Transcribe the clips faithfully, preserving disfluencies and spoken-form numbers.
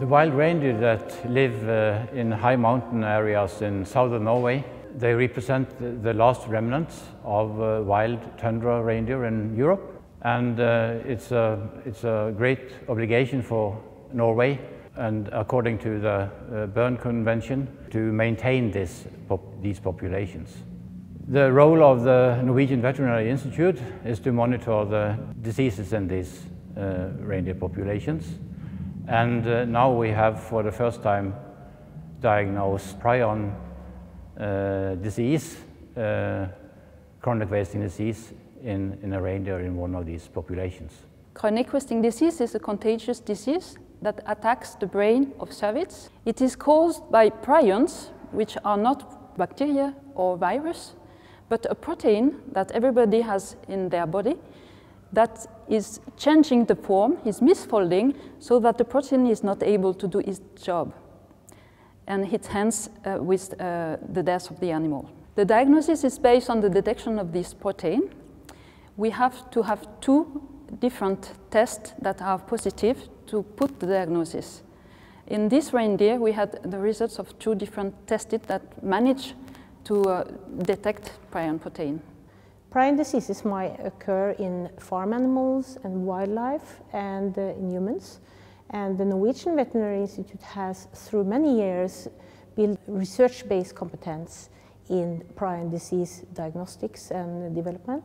The wild reindeer that live uh, in high mountain areas in southern Norway, they represent the last remnants of uh, wild tundra reindeer in Europe. And uh, it's, a, it's a great obligation for Norway, and according to the uh, Berne Convention, to maintain this pop these populations. The role of the Norwegian Veterinary Institute is to monitor the diseases in these uh, reindeer populations. And uh, now we have, for the first time, diagnosed prion uh, disease, uh, chronic wasting disease, in, in a reindeer in one of these populations. Chronic wasting disease is a contagious disease that attacks the brain of cervids. It is caused by prions, which are not bacteria or virus, but a protein that everybody has in their body that is changing the form, is misfolding, so that the protein is not able to do its job. And it ends uh, with uh, the death of the animal. The diagnosis is based on the detection of this protein. We have to have two different tests that are positive to put the diagnosis. In this reindeer, we had the results of two different tests that managed to uh, detect prion protein. Prion diseases might occur in farm animals and wildlife and uh, in humans. And the Norwegian Veterinary Institute has, through many years, built research-based competence in prion disease diagnostics and development.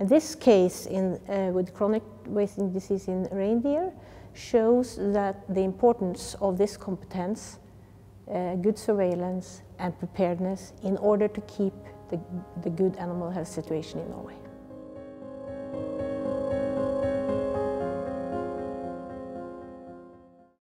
And this case in, uh, with chronic wasting disease in reindeer shows that the importance of this competence, uh, good surveillance and preparedness in order to keep the, the good animal health situation in Norway.